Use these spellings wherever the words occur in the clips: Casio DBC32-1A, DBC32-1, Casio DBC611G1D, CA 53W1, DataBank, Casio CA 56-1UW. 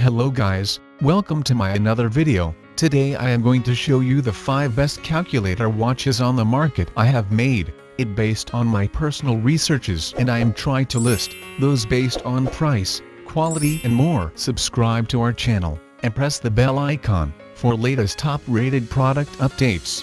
Hello guys, welcome to my another video. Today I am going to show you the 5 best calculator watches on the market. I have made it based on my personal researches and I am trying to list those based on price, quality and more. Subscribe to our channel and press the bell icon for latest top rated product updates.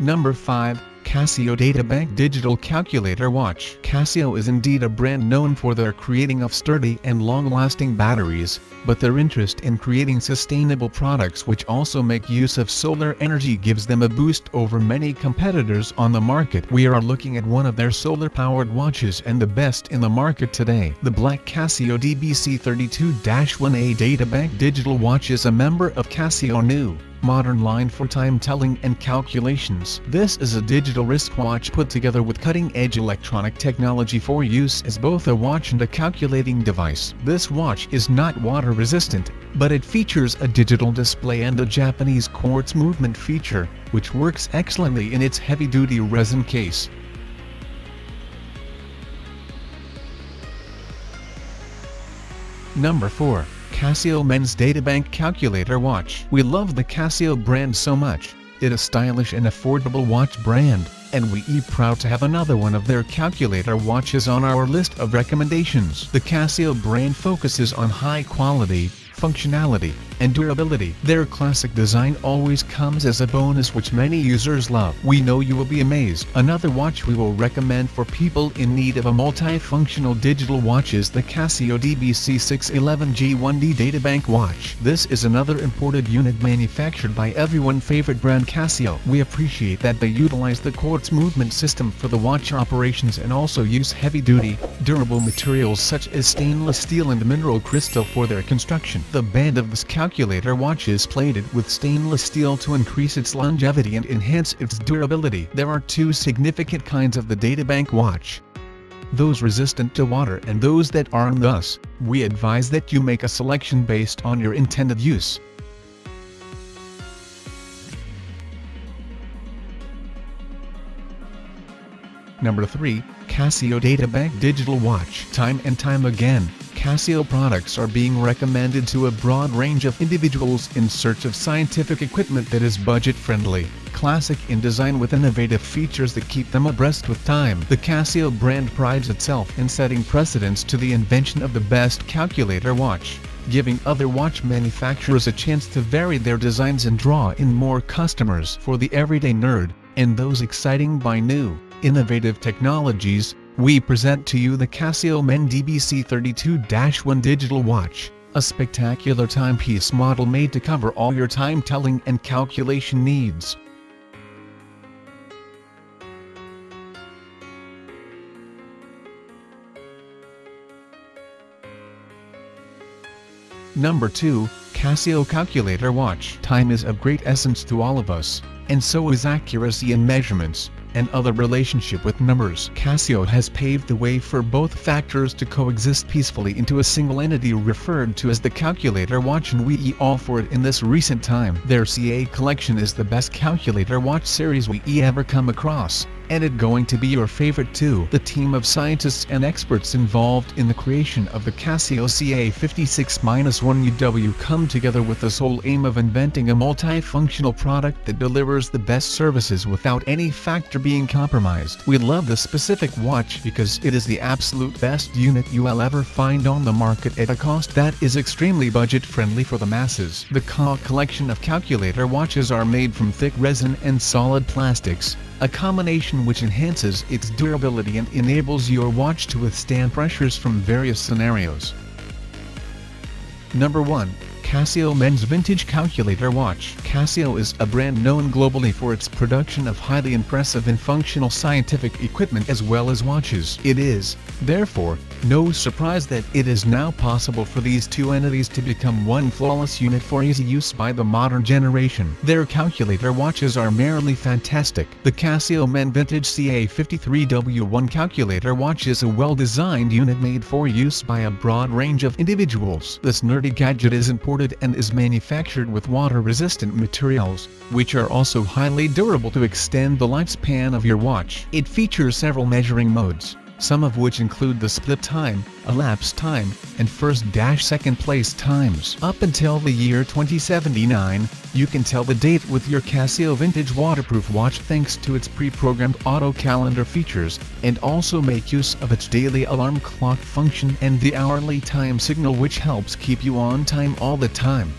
Number 5, Casio DataBank Digital Calculator Watch. Casio is indeed a brand known for their creating of sturdy and long-lasting batteries, but their interest in creating sustainable products which also make use of solar energy gives them a boost over many competitors on the market. We are looking at one of their solar-powered watches and the best in the market today. The black Casio DBC32-1A DataBank Digital Watch is a member of Casio New Modern line for time telling and calculations. This is a digital wristwatch put together with cutting-edge electronic technology for use as both a watch and a calculating device. This watch is not water-resistant, but it features a digital display and a Japanese quartz movement feature, which works excellently in its heavy-duty resin case. Number 4. Casio Men's DataBank Calculator Watch. We love the Casio brand so much. It is a stylish and affordable watch brand, and we are proud to have another one of their calculator watches on our list of recommendations. The Casio brand focuses on high quality, functionality, and durability. Their classic design always comes as a bonus which many users love. We know you will be amazed. Another watch we will recommend for people in need of a multifunctional digital watch is the Casio DBC611G1D DataBank watch. This is another imported unit manufactured by everyone favorite brand Casio. We appreciate that they utilize the quartz movement system for the watch operations and also use heavy-duty, durable materials such as stainless steel and mineral crystal for their construction. The band of this calculator watch is plated with stainless steel to increase its longevity and enhance its durability. There are two significant kinds of the DataBank watch: those resistant to water and those that aren't. Thus, we advise that you make a selection based on your intended use. Number 3, Casio DataBank Digital Watch. Time and time again, Casio products are being recommended to a broad range of individuals in search of scientific equipment that is budget-friendly, classic in design with innovative features that keep them abreast with time. The Casio brand prides itself in setting precedence to the invention of the best calculator watch, giving other watch manufacturers a chance to vary their designs and draw in more customers. For the everyday nerd, and those exciting by new, innovative technologies, we present to you the Casio Men DBC32-1 Digital Watch, a spectacular timepiece model made to cover all your time telling and calculation needs. Number 2, Casio Calculator Watch. Time is of great essence to all of us, and so is accuracy in measurements and other relationship with numbers. Casio has paved the way for both factors to coexist peacefully into a single entity referred to as the calculator watch, and we all for it in this recent time. Their CA collection is the best calculator watch series we ever come across, and it's going to be your favorite too. The team of scientists and experts involved in the creation of the Casio CA 56-1UW come together with the sole aim of inventing a multifunctional product that delivers the best services without any factor being compromised. We love this specific watch because it is the absolute best unit you will ever find on the market at a cost that is extremely budget-friendly for the masses. The CA collection of calculator watches are made from thick resin and solid plastics, a combination which enhances its durability and enables your watch to withstand pressures from various scenarios. Number 1. Casio Men's Vintage Calculator Watch. Casio is a brand known globally for its production of highly impressive and functional scientific equipment as well as watches. It is, therefore, no surprise that it is now possible for these two entities to become one flawless unit for easy use by the modern generation. Their calculator watches are merely fantastic. The Casio Men Vintage CA 53W1 calculator watch is a well-designed unit made for use by a broad range of individuals. This nerdy gadget is imported and is manufactured with water-resistant materials, which are also highly durable to extend the lifespan of your watch. It features several measuring modes, some of which include the split time, elapsed time, and first-second place times. Up until the year 2079, you can tell the date with your Casio vintage waterproof watch thanks to its pre-programmed auto-calendar features, and also make use of its daily alarm clock function and the hourly time signal, which helps keep you on time all the time.